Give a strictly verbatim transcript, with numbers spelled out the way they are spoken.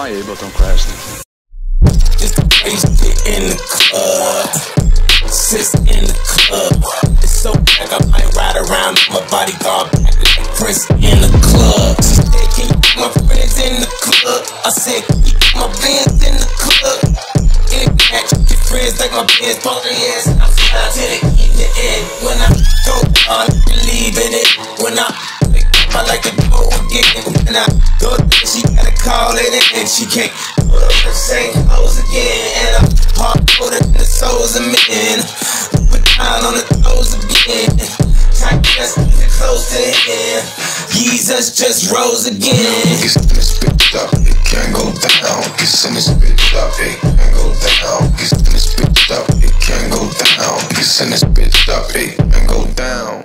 Desmaiei, botão crash. I said, keep my bands in the club. In the action, get friends like my bands, punk their ass. I'm flying to the end, the end. When I go, I believe in it. When I pick up, I like to go again. When I go, she gotta call it in. She can't put up the same clothes again. And I'm hard-coded in the souls of men. Put down on the toes again. Time just getting close to the end. Jesus just rose again. Up, it can't go down, get some bitch up, it can't go down, get some bitch up, it can't go down, get some bitch up, it can't go down.